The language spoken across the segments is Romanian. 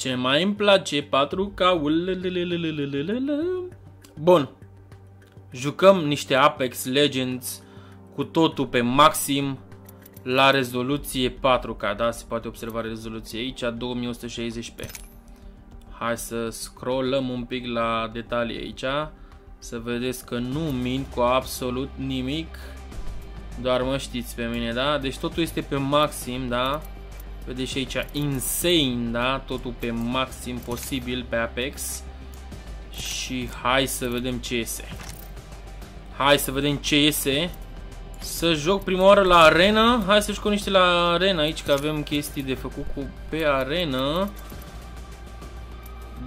Ce mai îmi place 4K-ul. Bun. Jucăm niște Apex Legends cu totul pe maxim la rezoluție 4K, da? Se poate observa rezoluție aici, 2160p. Hai să scrollăm un pic la detalii aici, să vedeți că nu mint cu absolut nimic, doar mă știți pe mine, da? Deci totul este pe maxim, da? Vedeți aici, insane, da? Totul pe maxim posibil pe Apex. Și hai să vedem ce iese. Hai să vedem ce iese. Să joc prima oară la arena. Hai să jucăm niște la arena aici, că avem chestii de făcut cu pe arena.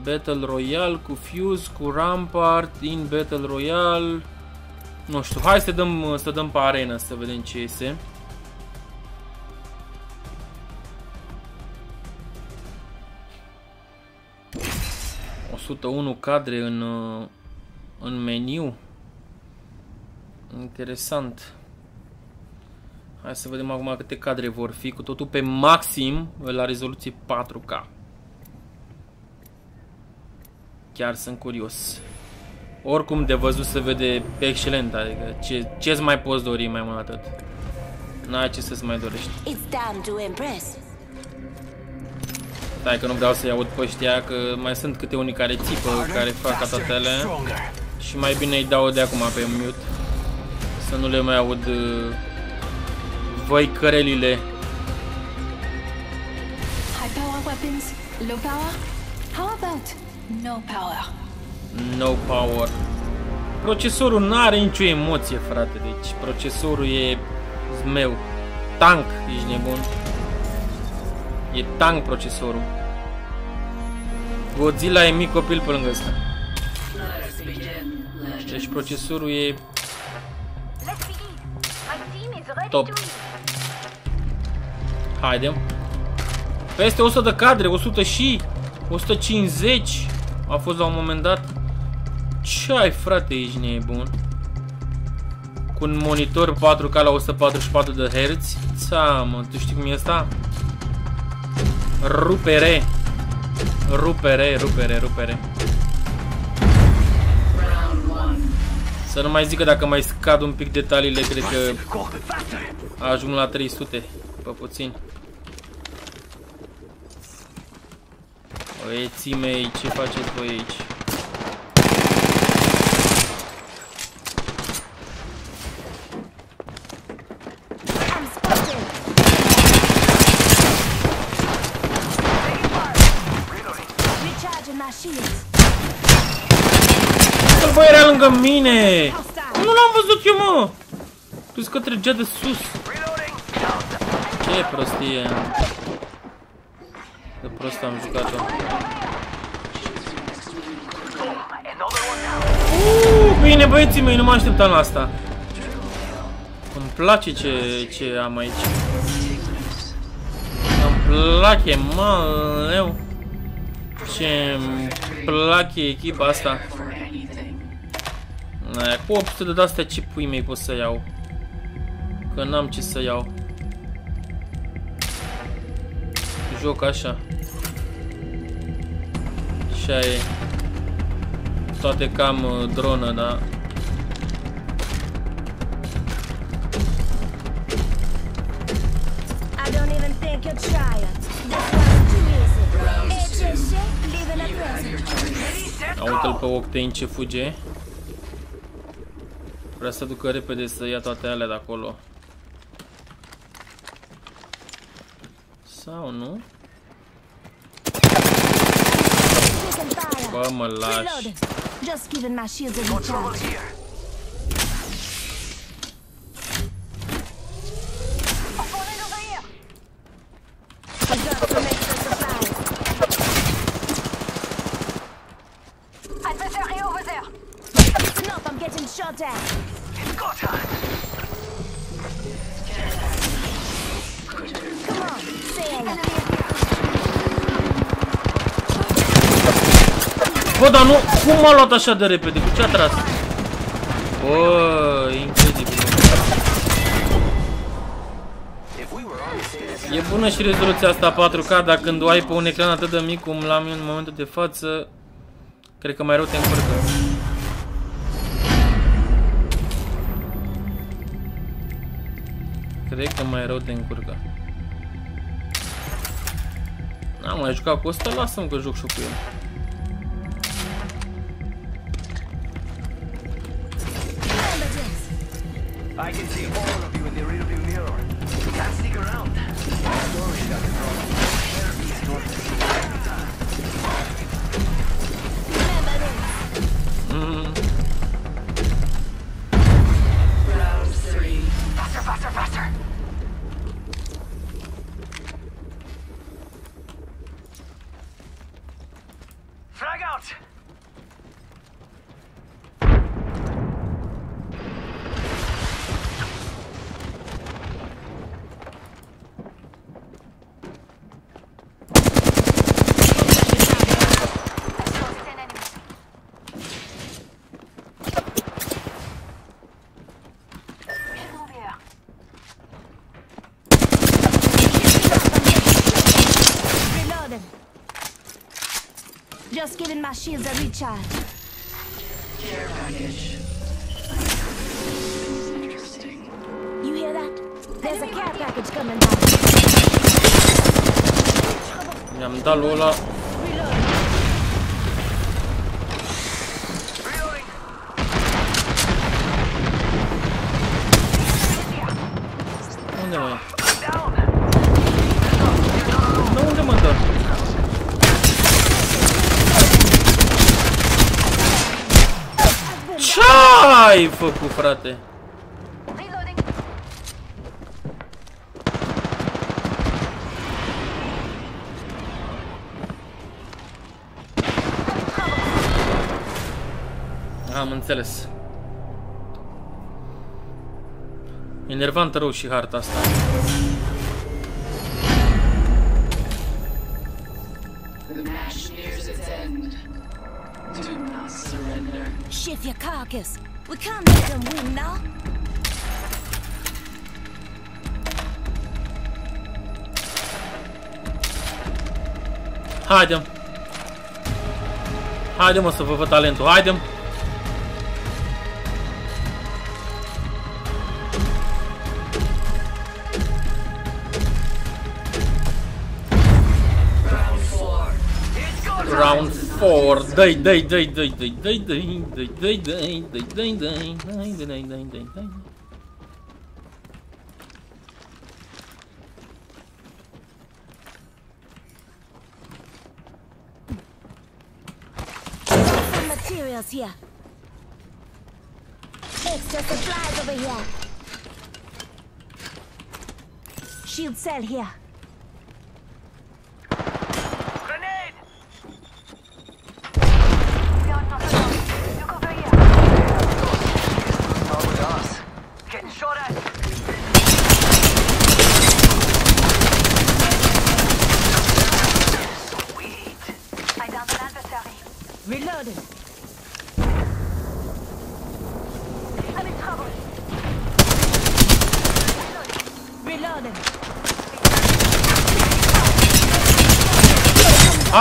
Battle Royale cu Fuse, cu Rampart, din Battle Royale. Nu știu, hai să dăm, pe arena să vedem ce iese. unu cadre în meniu. Interesant. Hai să vedem acum câte cadre vor fi, cu totul pe maxim la rezoluție 4K. Chiar sunt curios. Oricum de văzut se vede excelent, adică ce-ți mai poți dori mai mult atât. N-ai ce să-ți mai dorești. Stai că nu vreau să-i aud pe ăștia, că mai sunt câte unii care țipă, care fac atatele. Și mai bine îi dau de acum pe mute, să nu le mai aud văicărelile. High power weapons, low power. How about no power? No power. Procesorul n-are nicio emoție, frate, deci procesorul e meu. Tank, ești nebun. E tank procesorul. Godzilla e mic copil pe lângă ăsta. Deci procesorul e top. Haidem. Peste 100 de cadre, 100 și 150 a fost la un moment dat. Ce ai, frate, ești nebun? Cu un monitor 4K la 144 de Hz. Țamă, tu știi cum e asta? Rupere. Rupere. Să nu mai zic că dacă mai scad un pic detaliile, cred că ajung la 300 pe puțin. Băieții mei, ce faceți voi aici? Băi, era lângă mine! Nu l-am văzut eu, mă! Plus că trăgea de sus. Ce prostie! De prost am jucat-o. Bine, băieții mei, nu mă așteptam la asta. Îmi place ce am aici. Îmi place, mă, eu. Ce-mi place echipa asta. Cu 800 de astea ce pui mei pot să iau? Că n-am ce să iau. Joc așa. Așa e. Toate cam dronă, da? Aută-l pe Octane ce fuge. Vreau să ducă repede să ia toate alea de acolo. Sau nu? Bă, mă lași. Bă, dar nu, cum m-a luat așa de repede? Cu ce a tras? Bă, incredibil. E bună și rezoluția asta 4K, dar când o ai pe un ecran atât de mic cum l-am eu în momentul de față, cred că mai rău te încurcă. N-am mai jucat cu ăsta, lasă-mă că joc și cu el. I can see all of you in the rearview mirror. You can't stick around. Sorry, Dr. Roman. Where is Dorothy? Round 3. Faster, faster, faster. Frag out. Just giving my shields a recharge. Care package. Interesting. You hear that? There's a care package coming down. Mi-am dat lui ăla. Unde mă? Da, unde mă dă? Ce-ai făcut, frate? Am înțeles. Enervant rău și harta asta. Shift your carcass. We can't let them win now. Haidem. Haidem, o să vă văd talentul. Haidem. Dai, dai, dai, dai, dai, dai, dai, dai, dai, dai, dai, dai, dai, dai, dai, dai, dai. Some materials here. Extra supplies over here. Shield cell here.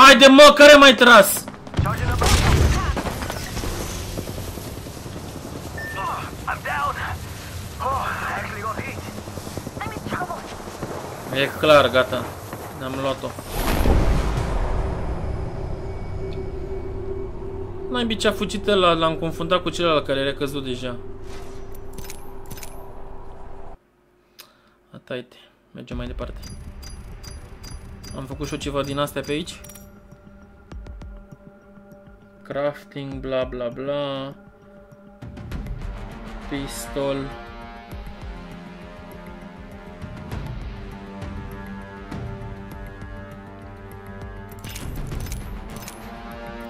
Haide, mă, care m-ai tras? E clar, gata. Am luat-o. Mai bici a fugit ăla, l-am confundat cu celălalt care era căzut deja. Ataite, mergem mai departe. Am făcut și eu ceva din astea pe aici. Crafting, bla bla bla. Pistol.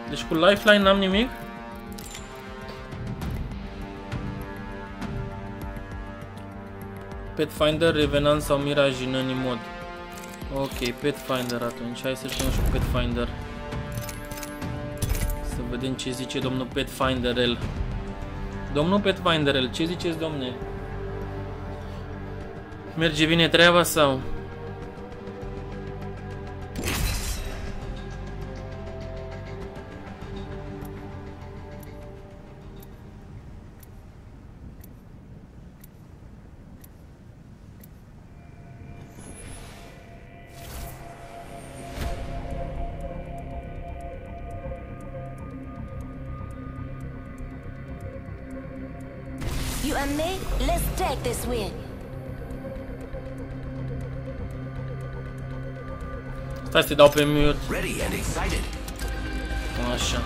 Deci cu Lifeline n-am nimic. Pathfinder, Revenant sau Mirage în any mod. Ok, Pathfinder atunci. Hai să jucăm și cu Pathfinder. Să vedem ce zice domnul Pathfinder-el. Domnul Pathfinder-el, ce ziceți, domne? Merge bine treaba sau? and me, let's take this win. Stai să-i dau pe mute. Așa.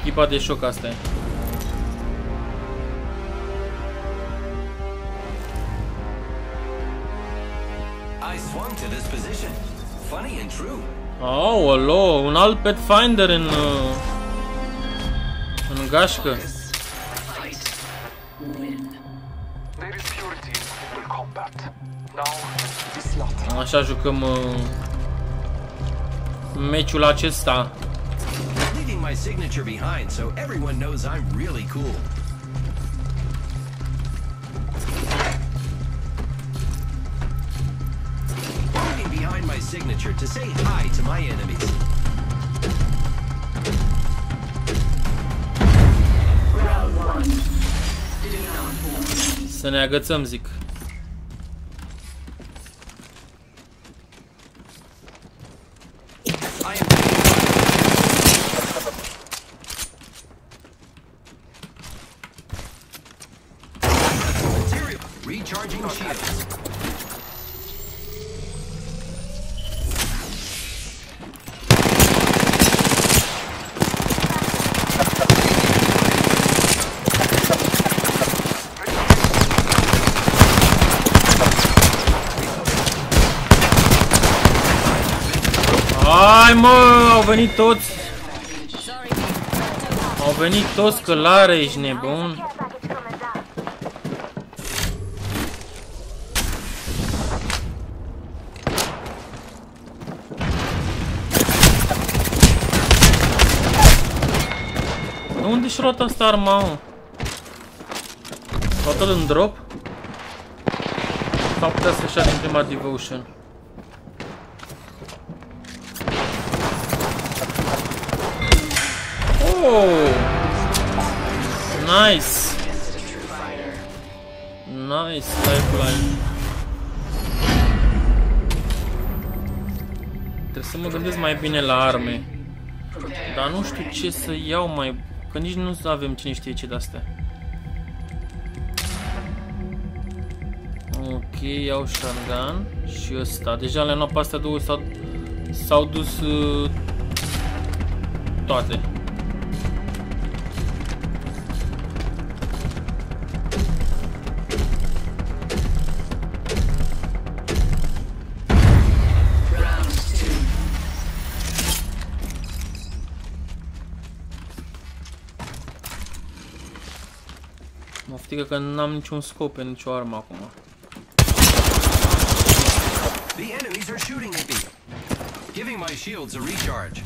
Echipa de șoc asta e. Aoleo, un alt Pathfinder în gașcă. Așa jucăm meciul acesta. Signature to say hi to my enemies. Round 1. Să ne agățăm, zic. Hai, mă, au venit toți. Au venit toți, călare, ești nebun. De unde-și roată asta arma, mă? Roată în drop? S-ar putea să-și ia din prima devotion. Oh, nice, nice lifeline. Trebuie să mă gândesc mai bine la arme, dar nu știu ce să iau mai, că nici nu avem cine știe ce de astea. Ok, iau shotgun și ăsta. Deja le-am luat pe astea două, s-au dus toate. Moftică că n-am niciun scop pe nicio armă acum. The enemies are shooting at me. Giving my shields a recharge.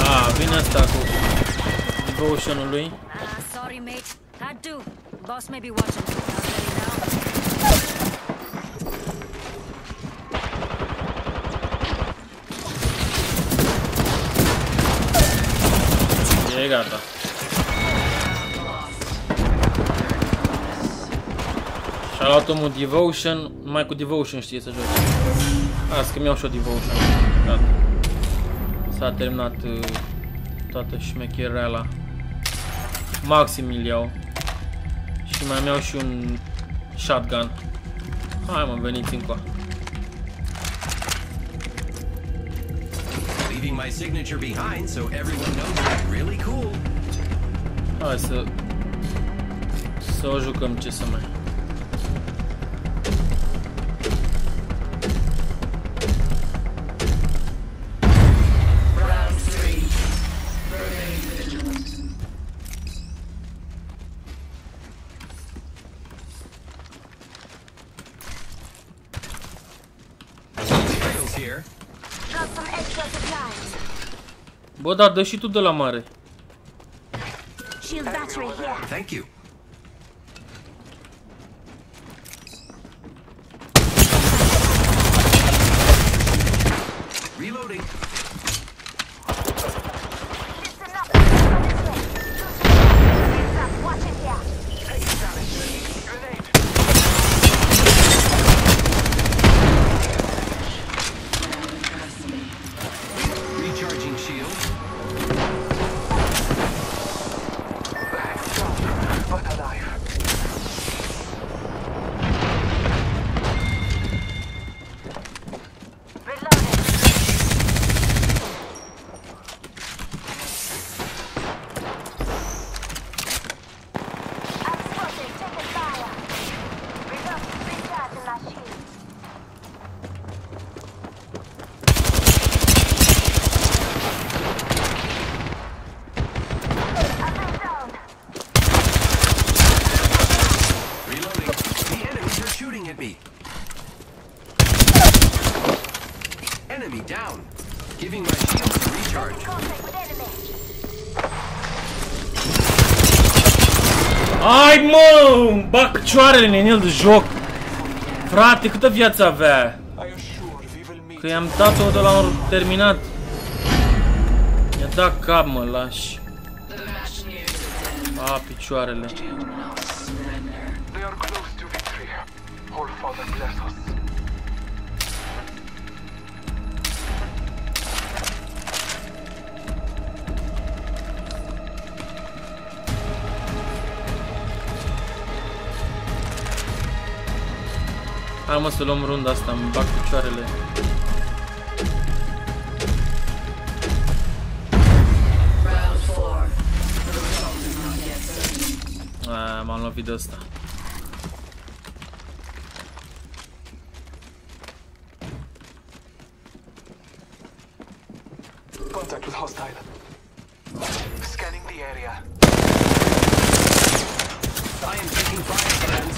Ah, vine asta cu devotion-ul lui. Sorry mate, had to. Boss may be watching. E gata. Și-a luat omul devotion. Numai cu devotion știe să joace. Azi că mi-au și-o devotion. Gata. S-a terminat toată șmecherea la maxim îl iau. Și mai mi-au și un shotgun. Hai, mă, veniți încoa. My signature behind so everyone knows I'm really cool. Hai să o jucăm, ce să mai. Bă, dar dă și tu de la mare. Thank you. Reloading. enemy down. Giving my shields a recharge. Hai, mă, băcăcioare, neniel de joc. Frate, câtă viață avea? Că i-am dat-o de la un terminat. I-a dat cap, mă, lași. A, picioarele. Hai, mă, să luăm runda asta, îmi bag picioarele. Aia, m-am lovit de asta. Contact with hostile. Scanning the area. I am taking fire, friends.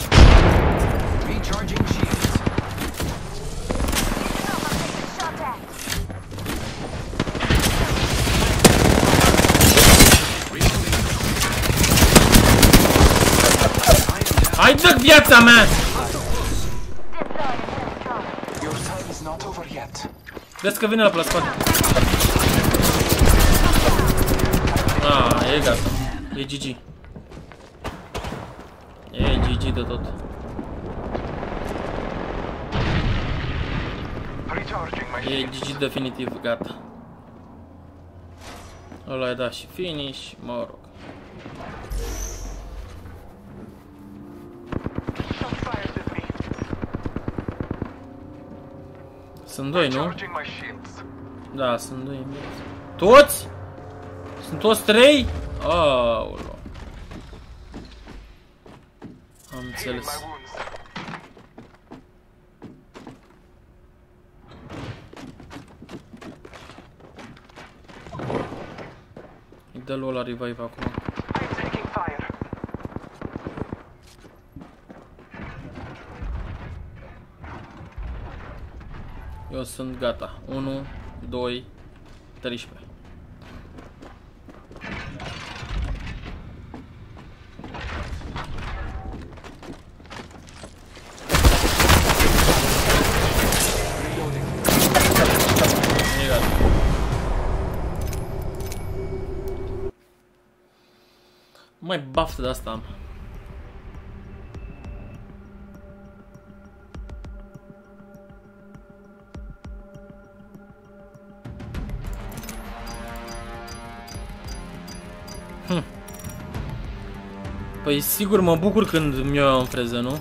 Recharging shields. Hai, dă viața mea! Vezi că vine la plasmat. Ah, e gata. E GG. E GG de tot. E GG definitiv, gata. Ăla i-a dat și finish, mă rog. Sunt doi, nu? Da, sunt doi. Toți? Sunt toți trei? Aoleu. Am înțeles. Îi dă lui la revive acum. Eu sunt gata. 1, 2, 13. Mai buff de asta am. Păi sigur mă bucur când îmi iau în freză, nu?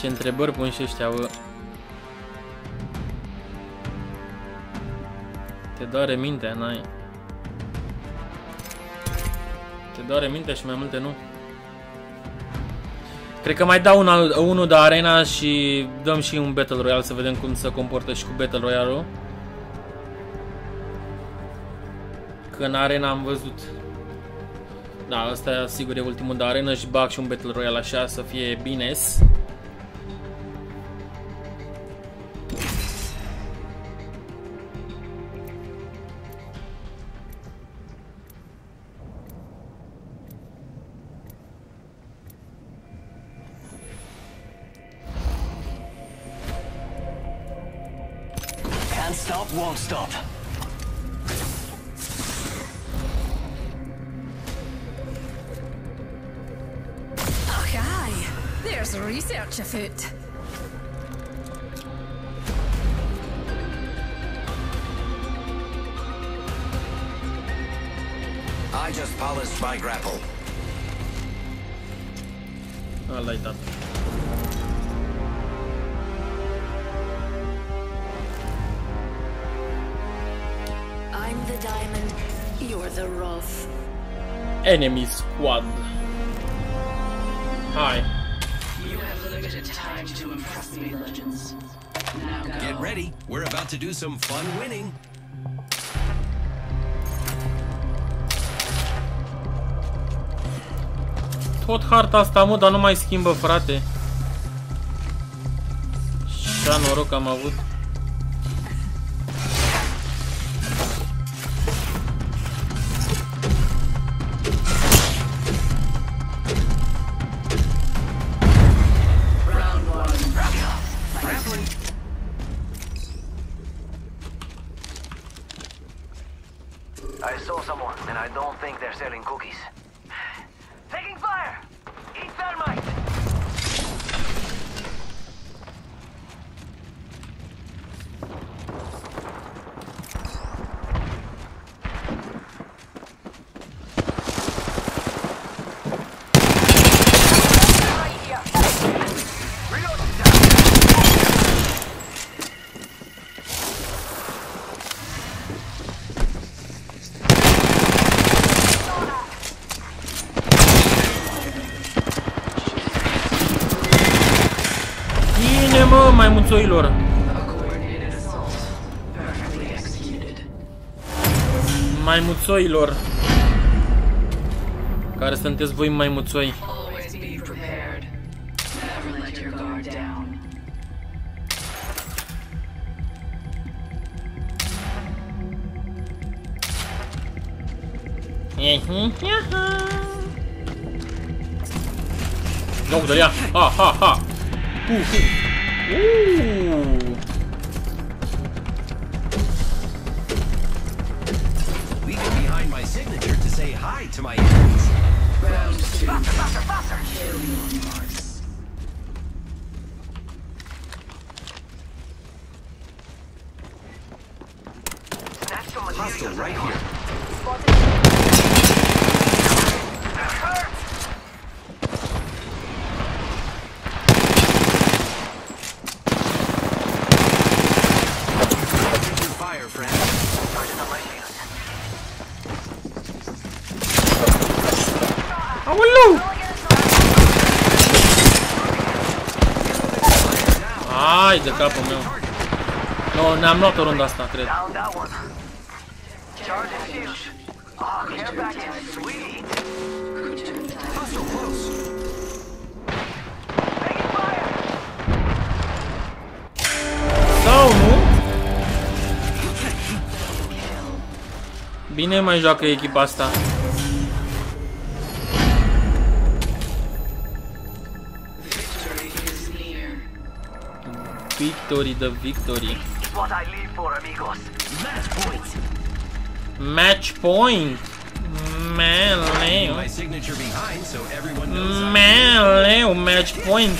Ce întrebări pun și ăștia, bă. Te doare mintea, n-ai. Te doare mintea și mai multe nu. Cred că mai dau unul de arena și dăm și un Battle Royale să vedem cum se comportă și cu Battle Royale-ul. Că în arena am văzut. Da, asta sigur e ultimul de arenă și bag și un Battle Royale așa să fie bine-s. Can't stop, won't stop. Research afoot. I just polished my grapple. I like that. I'm the diamond, you're the rough. Enemy squad. Hi. Time to impress me, Legends. Now go. Get ready. We're about to do some fun winning. Tot harta asta, mă, dar nu mai schimbă, frate. Așa noroc am avut. Maimuțoilor. Maimuțoilor. Care sunteți voi, maimuțoi? Nu, dar ia. Ha, ha, ha. Leaving behind my signature to say hi to my enemies. Round two. Faster. Hostile right here. Hai de capul meu. Nu, ne-am luat o runda asta, cred. Sau nu? Bine mai joacă echipa asta. Victory, the victory. What I live for, amigos. Match point. Match point. Meleu. My signature behind, so everyone knows. Meleu, match point.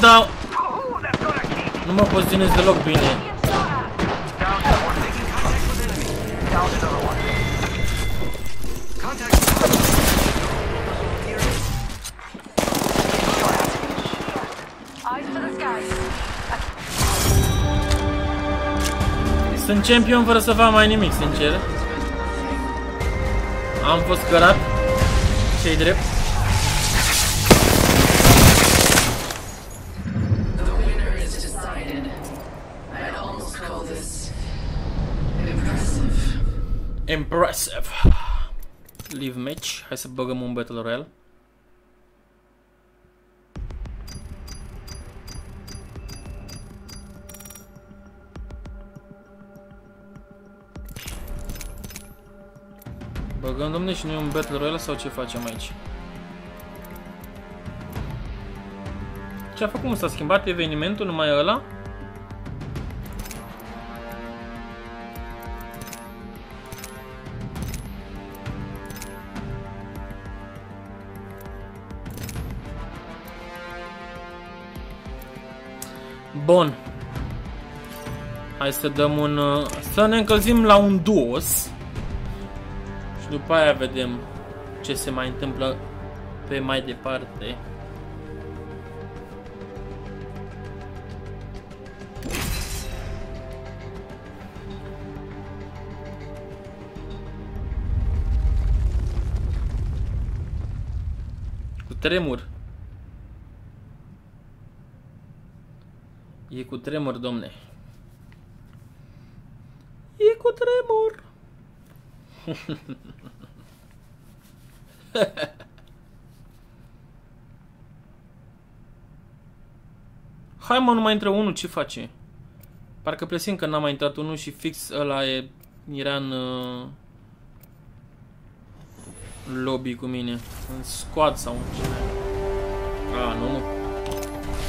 Da. Nu mă poziționez deloc bine. Sunt champion fără să fac mai nimic, sincer. Am fost cărat. Ce-i drept? Impressive. Leave match. Hai să băgăm un Battle Royale. Băgăm, domne, și noi un Battle Royale sau ce facem aici? Ce a făcut? S-a schimbat evenimentul, numai ăla? Bun. Hai să dăm un... să ne încălzim la un duos. Și după aia vedem ce se mai întâmplă pe mai departe. Tremur. E cu tremur, domne. E cu tremur. Hai mă, nu mai intră unul, ce face? Parcă plesim că n-a mai intrat unul și fix ăla e, era în lobby cu mine, în squad sau în cine. Ah, nu, nu.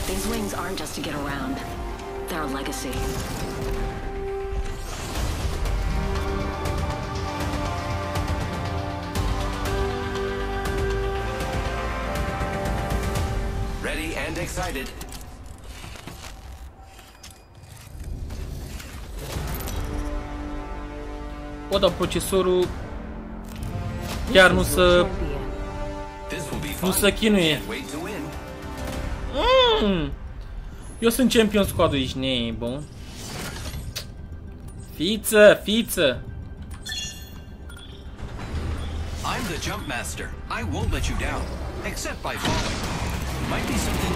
These wings aren't just to get around. They're a legacy. Ready and excited. O, dar procesorul chiar nu se chinuie. Eu sunt champion squad-ul, ești nebun. Fiță, fiță. I'm the jump master. I won't let you down, except by falling. Might be something.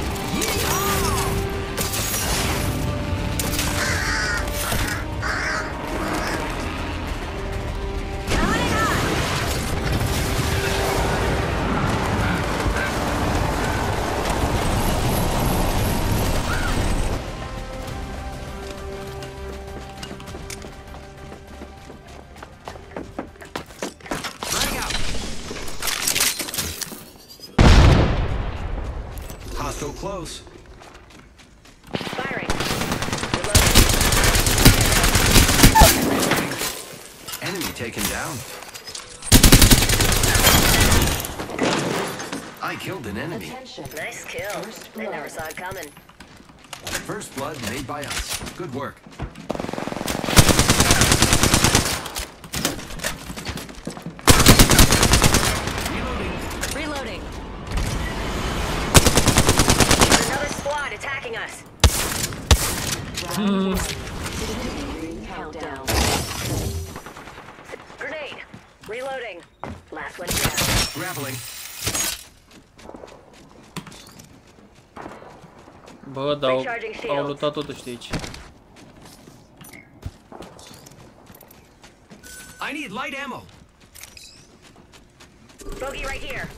Nice kill. They never saw it coming. First blood made by us. Good work. Reloading. Reloading. There's another squad attacking us. Countdown. Grenade. Reloading. Last one down. Grappling. Bă, dar au lutat totuși de aici. I need light ammo. Bogey right here.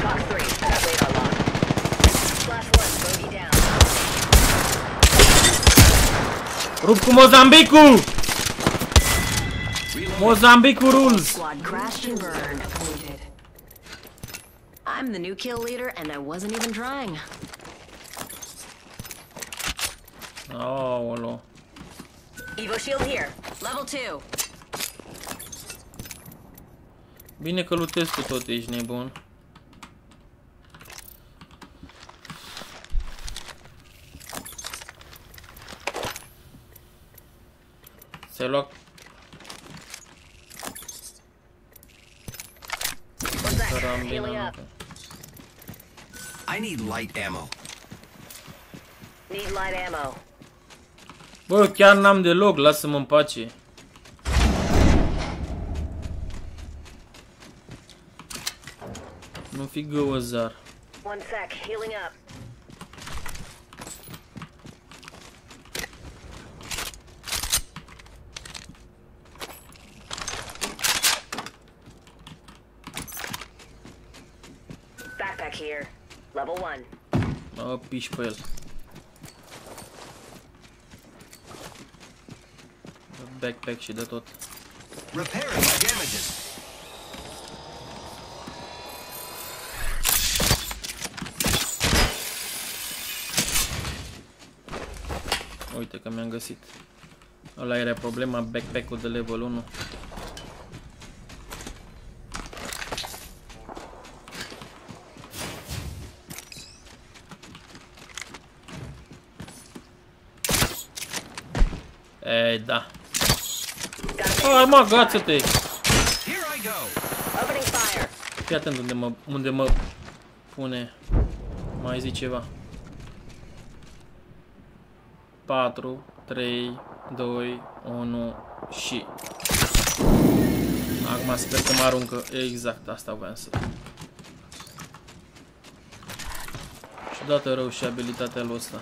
Cock 3, that way I lock. Flash 1, bogey down. Rup cu Mozambicul! Mozambique rules! I'm the new kill leader and I wasn't even trying. Oh, hello. Evo shield here. Level 2. Bine că lutez cu tot, ești nebun. Se loc. I need light ammo. Need light ammo. Bă, chiar n-am deloc, lasă-mă în pace. Nu fi găozar. One sec, healing up. Here. Level 1. Oh, piș pe el. Backpack și de tot. Repairing damages. Uite că mi-am găsit. Ăla era problema, backpack-ul de level 1. Ei, da. Ah, mă, agață-te! Fii atent unde mă pune. Mai zic ceva. 4, 3, 2, 1 și... Acum sper că mă aruncă. Exact, asta voiam să... Ciudată rău și abilitatea lui ăsta.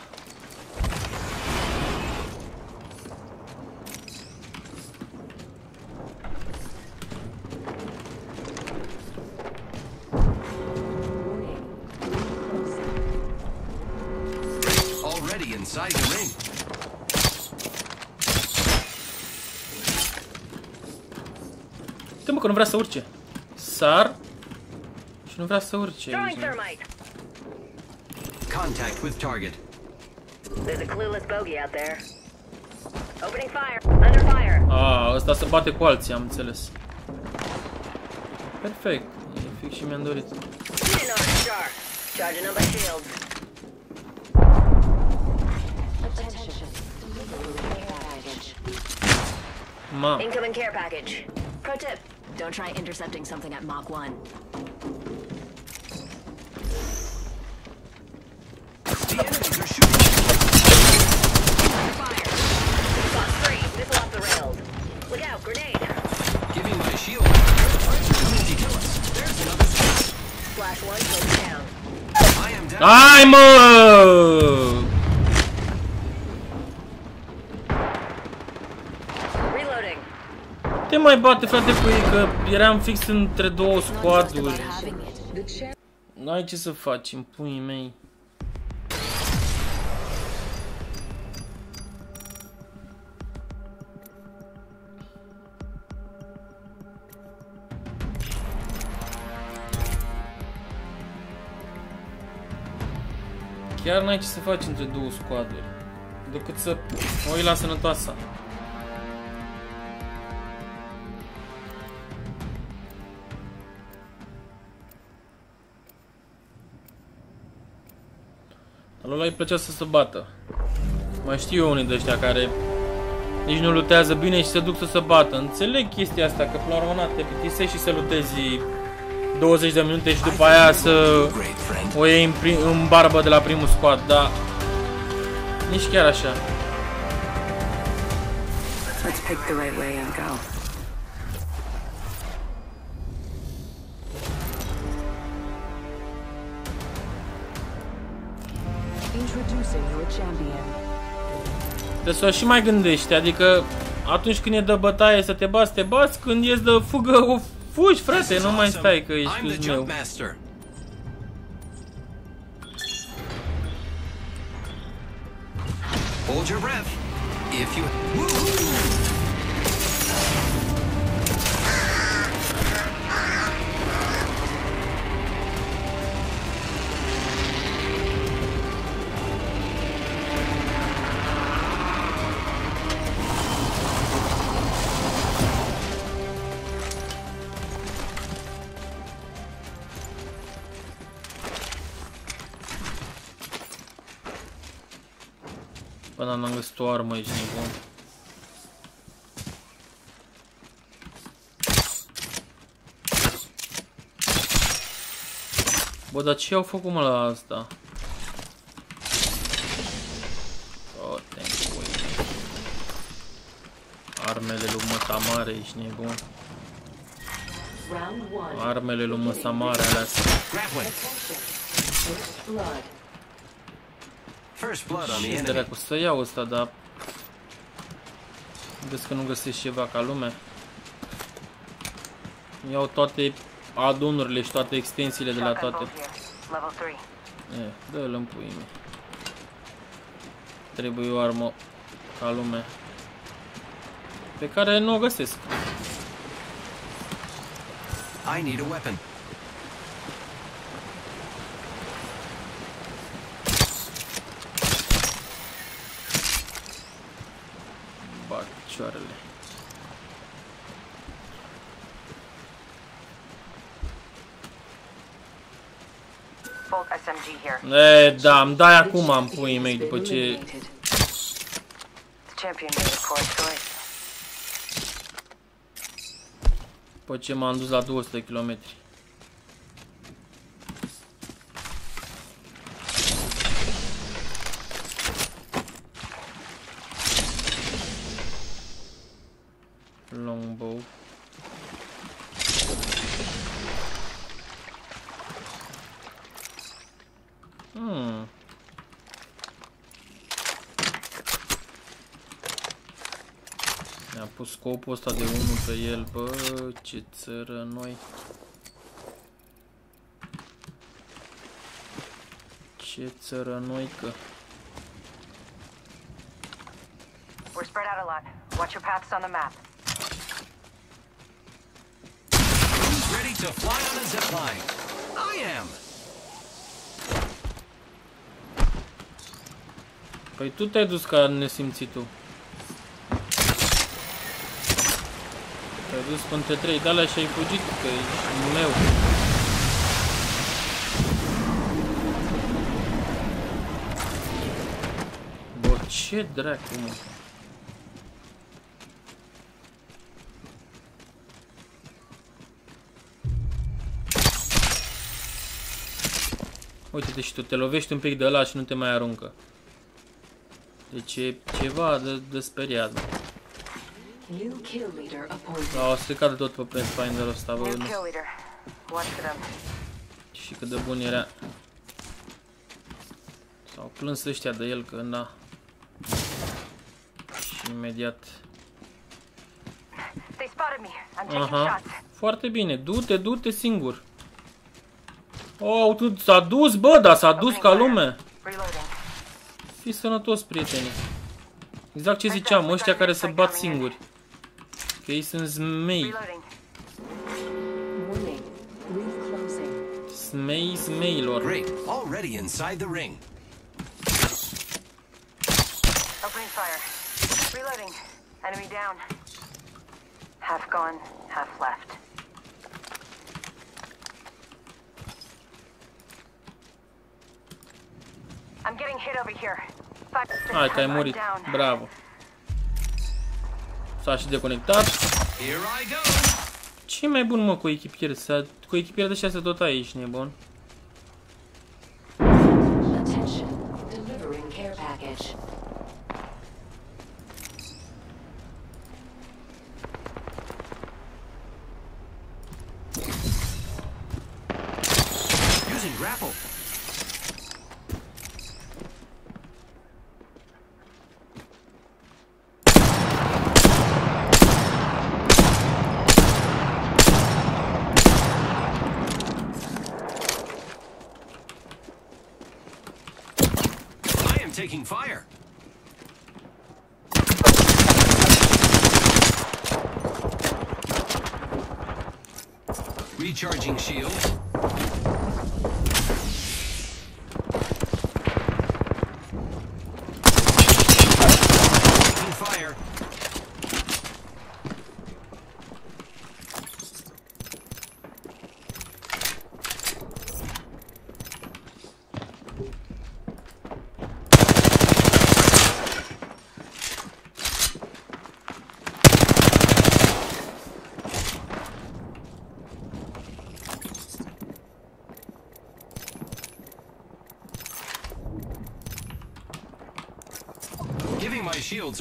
Că nu vrea să urce. Sar și nu vrea să urce. Contact with target. There's a clueless bogey out there. Opening fire. Under fire. Ah, ăsta se bate cu alții, am înțeles. Perfect. E fix și mi-am dorit. Ma. Incoming care package. Pro tip. Don't try intercepting something at Mach 1. The enemies are shooting. Fire. Spot 3. Missile off the rails. Look out, grenade. Give me my shield. There's another shot. Flash 1 goes down. I am down. I'm up. Te mai bate, frate, cu ei, că eram fix între două squaduri. N-ai ce să faci, în puii mei. Chiar n-ai ce să faci între două squaduri, decât să o iei la sănătoasa. Ăla îi plăcea să se bată. Mai știu eu unii de ăștia care nici nu lootează bine și se duc să se bată. Înțeleg chestia asta, că până la urmă te plictisești și să lootezi 20 de minute și după aia să o iei în barbă de la primul squad, dar nici chiar așa. Trebuie să o și mai gândești, adică atunci când e de bătaie să te bați, te bați, când e de fugă, o fugi, frate, nu mai stai că ești meu. Până n-am găsit o armă, ești nebun. Bă, dar ce au făcut, mă, la asta? O, te-mi pui. Armele lui mătamare, ești nebun. Armele lui mătamare, alea astea. Ce dracu să iau ăsta, dar... Vezi că nu găsești ceva ca lume. Iau toate adunurile și toate extensiile de la toate. Dă-l în puii mei. Trebuie o armă ca lume. Pe care nu o găsesc. I need a weapon. E, da, îmi dai acum, am puii mei, după ce... Champion record choice. După ce m-am dus la 200 de km. Longbow. Mi-a pus scopul ăsta de unul pe el, bă, ce țără noi. Ce țără noi că. We're spread out a lot. Watch your paths on the map. Ready to fly on a zipline. I am. Păi tu te-ai dus ca nesimțitul. Te-ai dus între trei de alea și ai fugit, că e meu. Bă, ce dracu, mă? Uite-te și tu, te lovești un pic de ăla și nu te mai aruncă. Deci e ceva de speriat. Da, o stricat de tot pe Pathfinder-ul ăsta, bă, nu. Și cât de bun era. S-au plâns ăștia de el că n-a. Și imediat. Aha. Foarte bine, du-te, du-te singur. Oh, s-a dus, bă, dar s-a dus ca lume. Fii sănătos, prieteni. Exact ce ziceam, ăștia care se bat singuri. Că ei sunt zmei. Zmei zmeilor. Hai că ai murit, bravo. S-a și deconectat. Ce mai bun, mă, cu echipieri? Cu echipieri de 6 tot aici, nebun. Taking fire. Recharging shield. Taking fire. Shields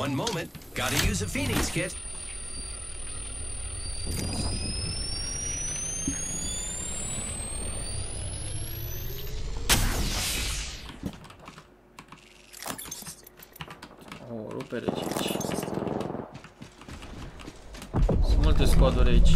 One moment, gotta use a Phoenix kit. O, rupere aici. Sunt multe squaduri aici.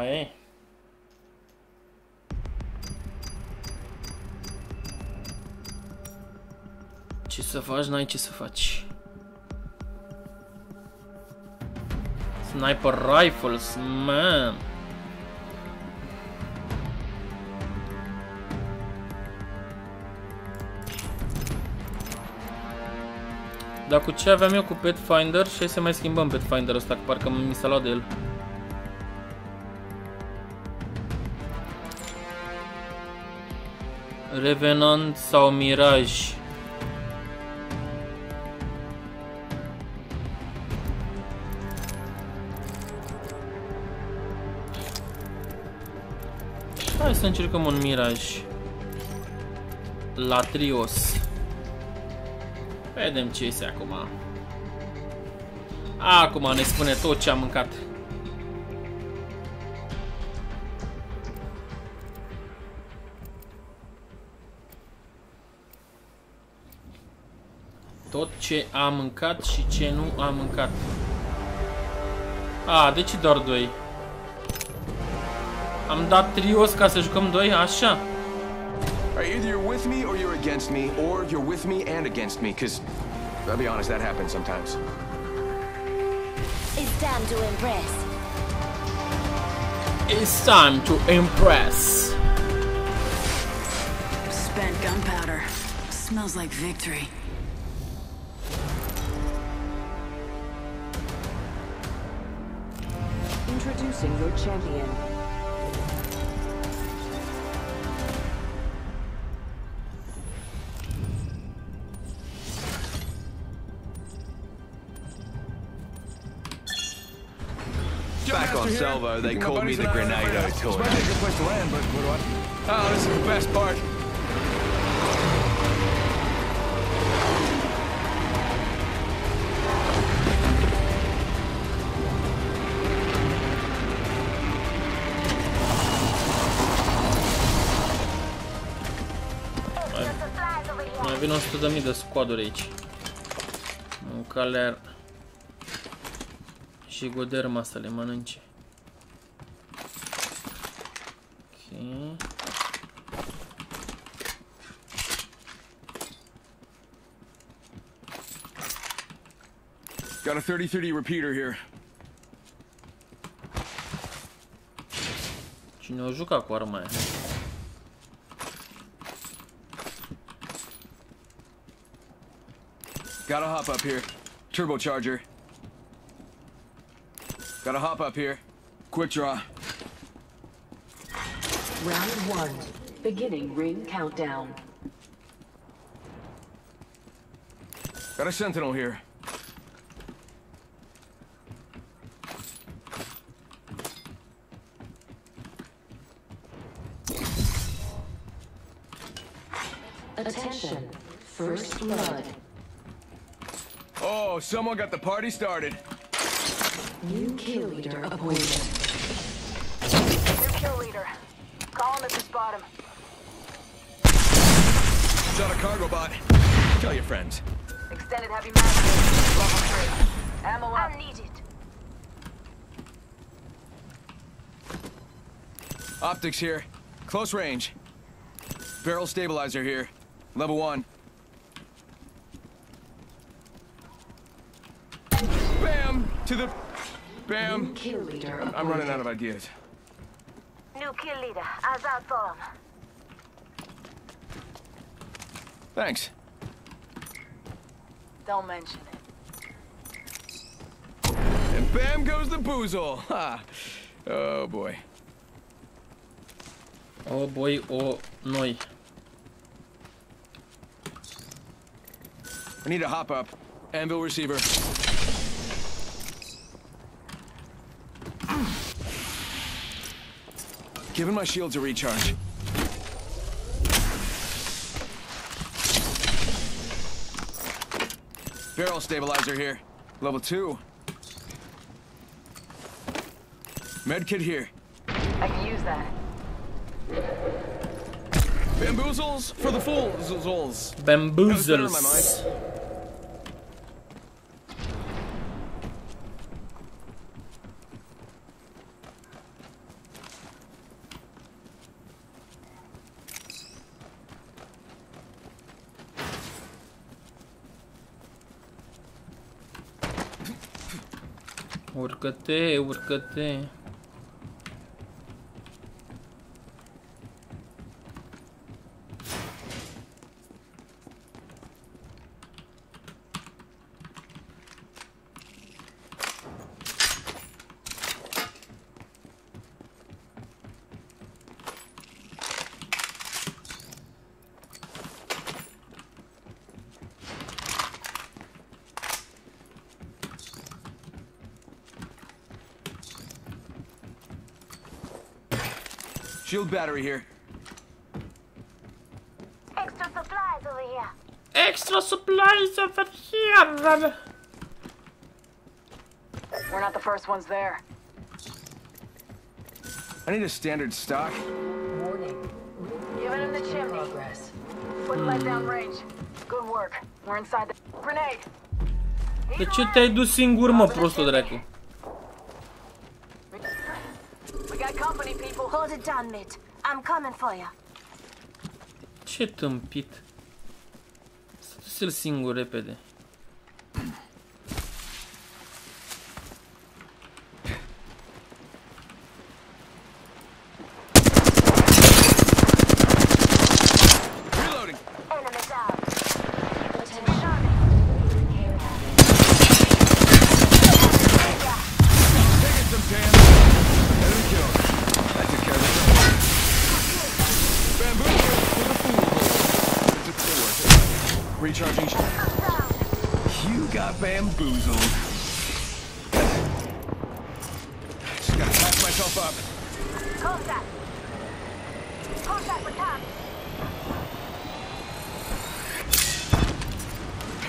Ah, é? Ce să faci, n-ai ce să faci. Sniper rifles, man. Dar cu ce aveam eu cu Pathfinder? Și hai să mai schimbăm Pathfinder ăsta, că parcă mi s-a luat de el. Revenant sau Mirage? Hai să încercăm un Mirage. La trios. Vedem ce este acum. Acum ne spune tot ce am mâncat. Tot ce am mâncat și ce nu am mâncat. A, deci doar 2. Am dat trios ca să jucăm 2, așa. Either you're with me or you're against me, or you're with me and against me, because, I'll be honest, that happens sometimes. It's time to impress. It's time to impress. Spent gunpowder. Smells like victory. Introducing your champion. Salvo, they called me the Grenado toy. It's a good place to land, but what do I... Oh, this is the best part. Mai vin 100.000 de squaduri aici. Un caler și Goderma să le mănânce. Got a 30-30 repeater here. Cine o juca cu arma aia? Gotta hop up here. Turbocharger. Gotta hop up here. Quick draw. Round 1. Beginning ring countdown. Got a Sentinel here. Attention. First blood. Oh, someone got the party started. New kill leader appointed. New kill leader. Call him at this bottom. It's on a cargo bot. Tell your friends. Extended heavy mag. Level 3. Ammo up. I'm needed. Optics here. Close range. Barrel stabilizer here. Level 1. Bam! To the... Bam! Kill leader appointed. I'm running out of ideas. New kill leader, as out for him. Thanks. Don't mention it. And bam goes the boozle. Ha! Oh boy. Oh boy, oh noi. We need a hop up. Anvil receiver. Giving my shields a recharge. Barrel stabilizer here. Level 2. Med kit here. I can use that. Bamboozles for the fools. Bamboozles. Urcă-te, urcă-te. Shield battery here. Extra supplies over here. Extra supplies over here. We're not the first ones there. I need a standard stock. Warning. Giving him the chimney. Progress. Put light down range. Good work. We're inside the grenade. De ce te-ai dus singur, mă, prostul dracu? I'm coming for you. Ce tâmpit. Să-l singur repede.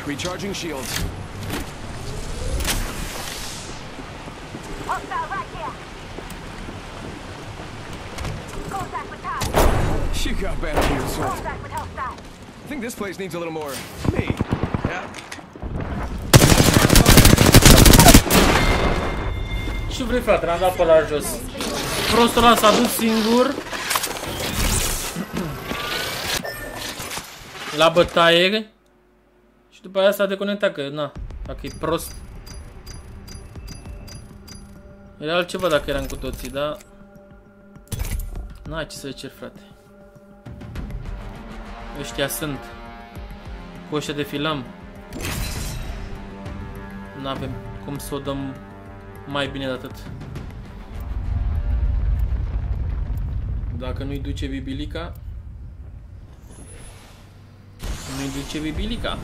Recharging shields. Hostile right here. Contact with hostile. She got back here, so. Contact with hostile. I think this place needs a little more me. Yeah. Ce vrei, frate? N-am dat pe la jos. Prostul ăla s-a dus singur la bătaie. Și după aia s-a deconectat, că na, dacă e prost. Era altceva dacă eram cu toții, dar n-ai ce să le cer, frate. Ăștia sunt. Cu ăștia defilăm. N-avem cum să o dăm mai bine de atât. Dacă nu-i duce bibilica, nu-i duce bibilica.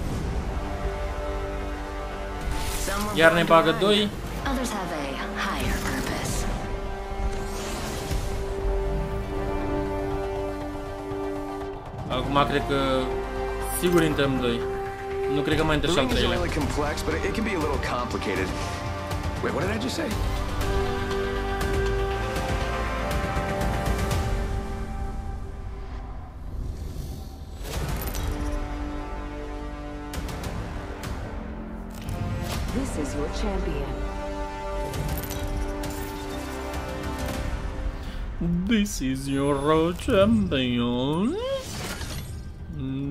Iar ne bagă 2. Acum cred că sigur intrăm 2. Nu cred că mai intră și al 3-lea. Champion. This is your champion.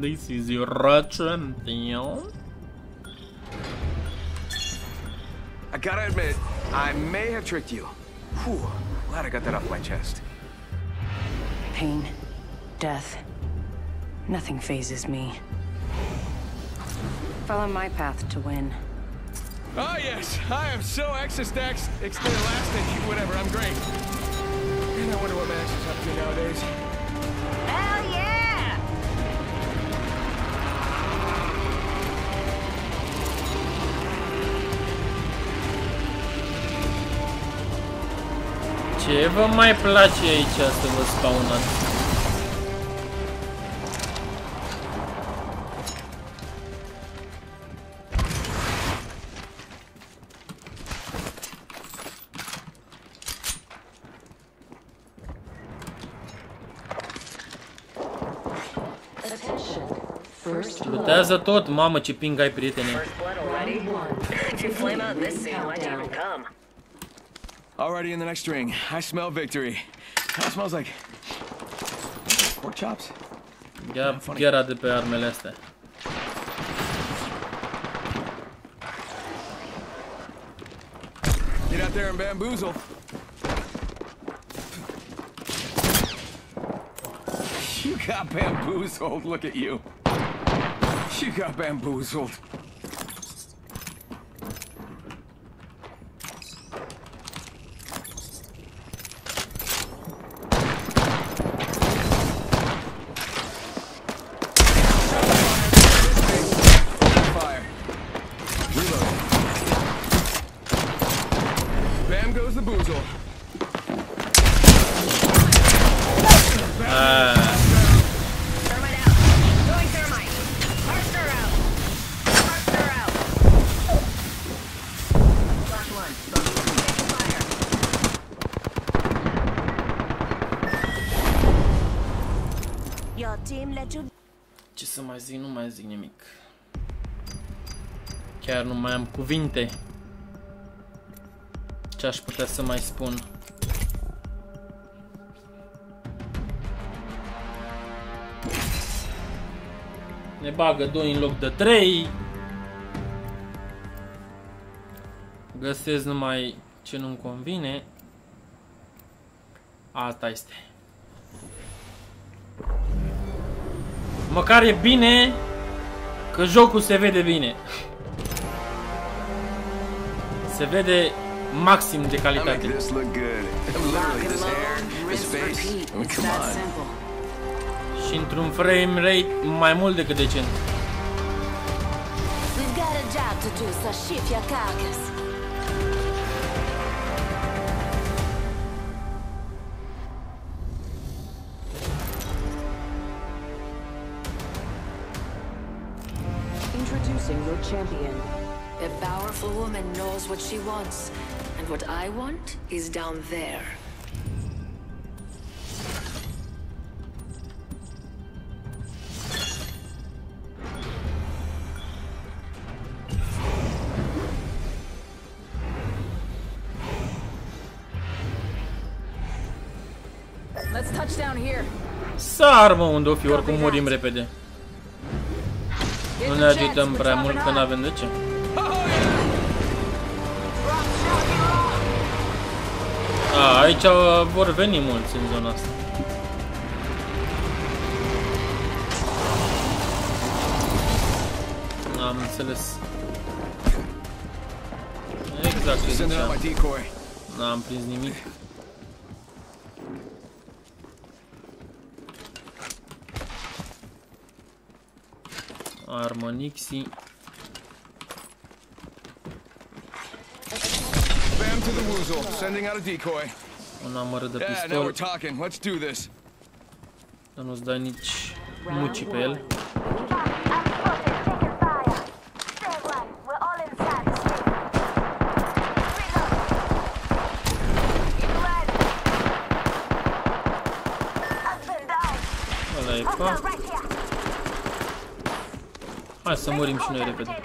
This is your champion. I gotta admit, I may have tricked you. Whew, glad I got that off my chest. Pain, death, nothing phases me. Follow my path to win. Oh yes, I am so exostax, exterlastic, whatever, I'm great. And I wonder what Max is up to nowadays. Hell yeah! Ce vă mai place aici să vă spawnați? Lutează tot, mamă, ce ping ai, prietene. Already in the next ring. I smell victory. That smells like pork chops. Ia gheara de pe armele astea. there and bamboozle. You got bamboozled, look at you. You got bamboozled. Ce să mai zic, nu mai zic nimic. Chiar nu mai am cuvinte. Ce aș putea să mai spun? Ne bagă 2 în loc de 3. Găsesc numai ce nu-mi convine. Asta este. Măcar e bine că jocul se vede bine. Se vede maxim de calitate. Și într-un frame rate mai mult decât decent. Your champion. A powerful woman knows what she wants, and what I want is down there. Let's touch down here. Sarmă unde o fi, oricum murim repede. Nu ne ajutăm prea mult, că n-avem de ce. A, aici vor veni mulți în zona asta. N-am înțeles. Exact ce ziceam. N-am prins nimic. Armonixii. Un amărât de pistol. Să nu-ți dai nici muci pe el. Ăla e fac. Hai să murim și noi repede.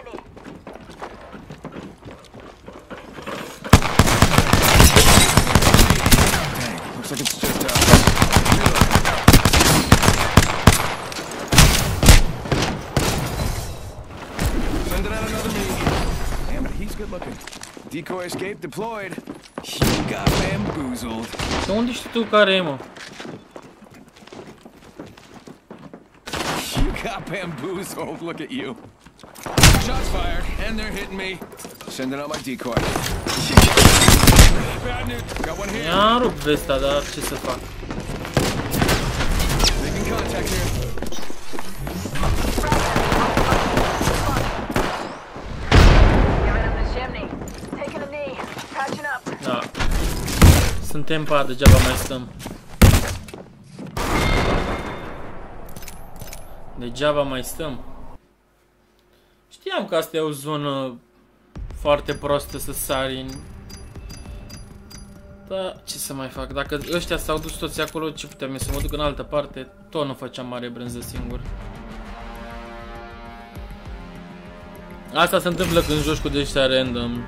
De unde știi tu care e, mă? Got bamboozled, look at you. Shots fired, and they're hitting me. Sending out my decoy. Bad news. Got one here. I rup vesta, dar ce să fac? Making contact here. Coming up the chimney. Taking a knee. Patching up. Da. Suntem pa, degeaba mai stăm. Degeaba mai stăm. Știam că asta e o zonă foarte proastă să sari în... Dar ce să mai fac? Dacă ăștia s-au dus toți acolo, ce puteam eu să mă duc în altă parte? Tot nu făceam mare brânză singur. Asta se întâmplă când joci cu de-ăștia random.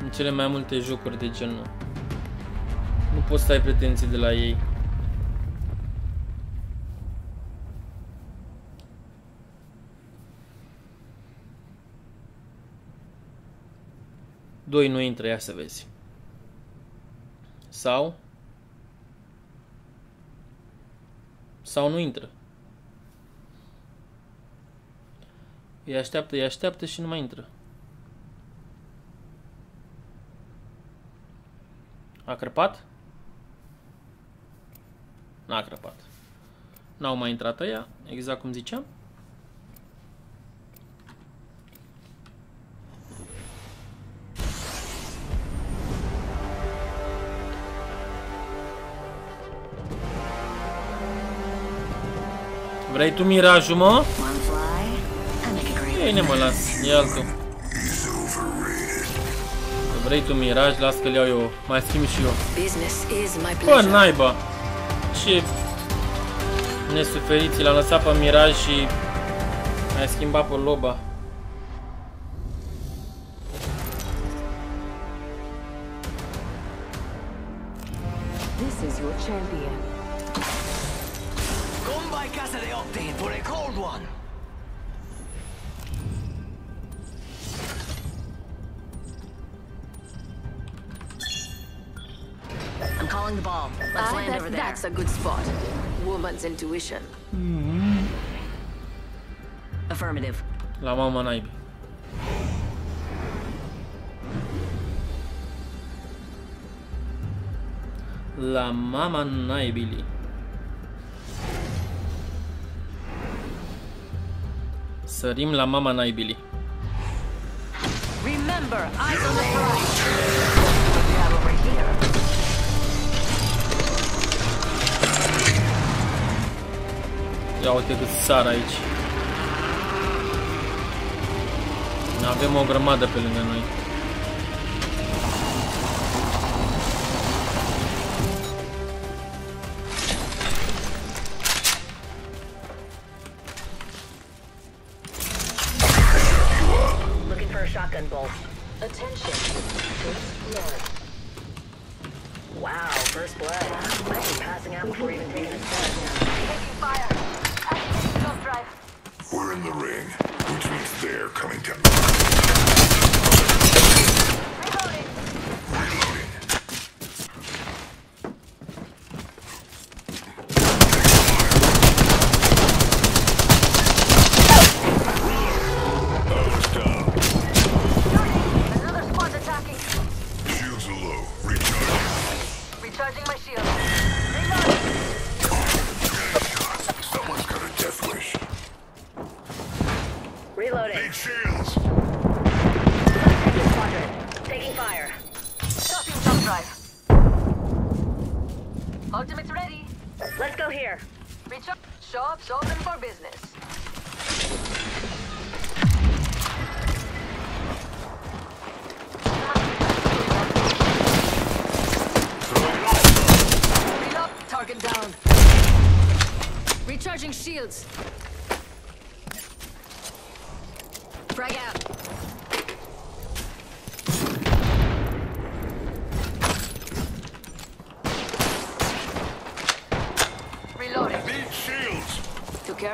În cele mai multe jocuri de genul. Nu poți să ai pretenții de la ei. 2 nu intră, ia să vezi. Sau nu intră. Îi așteaptă și nu mai intră. A crăpat? N-a crăpat. N-au mai intrat ăia, exact cum ziceam. Vrei tu Mirajul, mă? Bine, mă, las, ia altul. Vrei tu Miraj, las că-l iau eu. Mai schimb și eu. Bă, naiba! Ce nesuferiți, l-am lăsat pe Miraj și mai schimbat pe Loba. That's a good spot. Woman's intuition. Affirmative. La mama naibii. La mama naibii. Sărim la mama naibii. Remember, I am over here. Ia uite cât sar aici. Avem o grămadă pe lângă noi.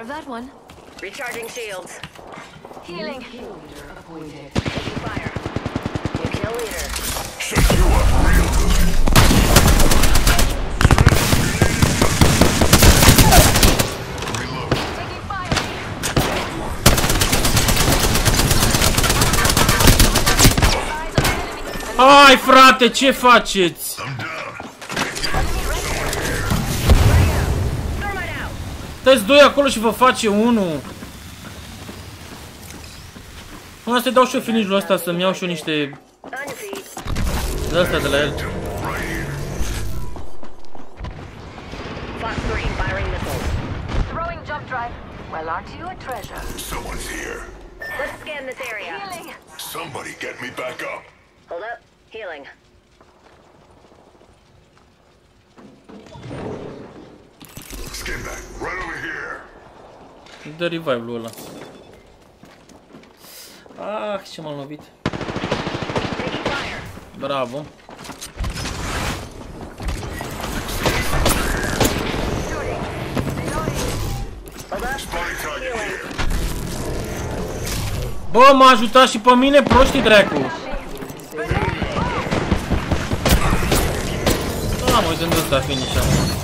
Of that one. Recharging shields. Healing. Kill leader avoided. Taking fire. New kill leader. Shut you up real good. Reload. Taking fire. Hai, frate, ce faceți? Stați doi acolo și vă face unul. Până să-i dau și eu finish-ul ăsta, să-mi iau și eu niște de-astea de la el. De revive-ul ăla. Ah, ce m-am lovit. Bravo. Bă, m-a ajutat și pe mine, proștii dracu. I'm always in this finish acum.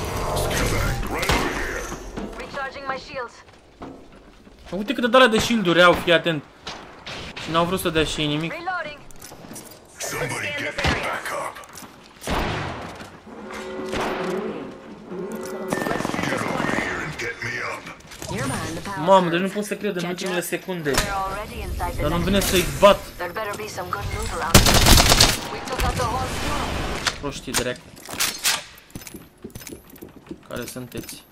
Uite cât de alea de shield-uri au, fii atent. Și n-au vrut să dea și ei nimic. Mamă, deci nu pot să cred în ultimele secunde. Dar nu-mi vine să-i bat. Proștii dreacu. Care sunteți?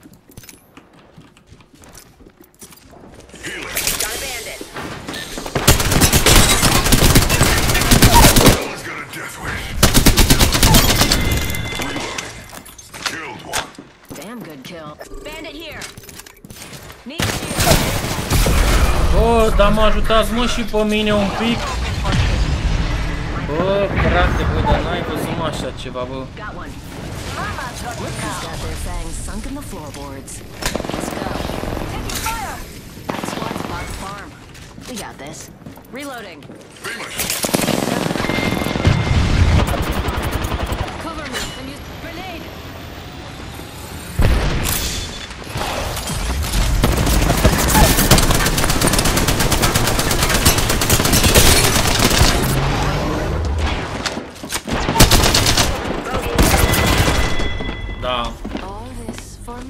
Bă, dar mă ajutați, mă, și pe mine un pic. Bă, frate, bă, dar n-ai văzut mă așa ceva, bă.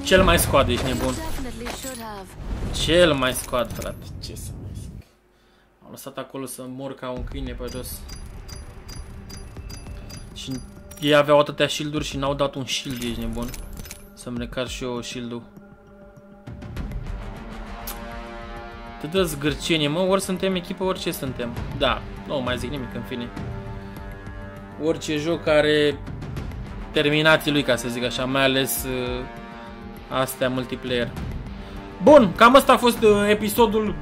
Cel mai scoad, ești nebun. Cel mai scoad, frate. Ce să mai zic. Am lăsat acolo să mor ca un câine pe jos. Și ei aveau atâtea shield-uri și n-au dat un shield, ești nebun. Să-mi recar și eu shield-ul. Te dă zgârcenie, mă, ori suntem echipă, ori ce suntem. Da, nu mai zic nimic, în fine. Orice joc care terminații lui, ca să zic așa, mai ales astea multiplayer. Bun, cam asta a fost episodul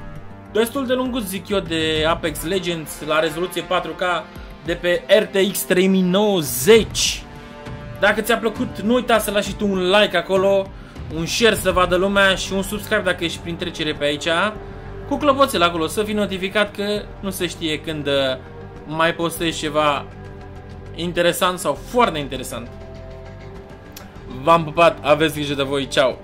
destul de lungut, zic eu, de Apex Legends la rezoluție 4K de pe RTX 3090. Dacă ți-a plăcut, nu uita să lași și tu un like acolo, un share să vadă lumea și un subscribe dacă ești prin trecere pe aici, cu clopoțel acolo să fii notificat, că nu se știe când mai postezi ceva interesant sau foarte interesant. V-am pupat, aveți grijă de voi, ceau!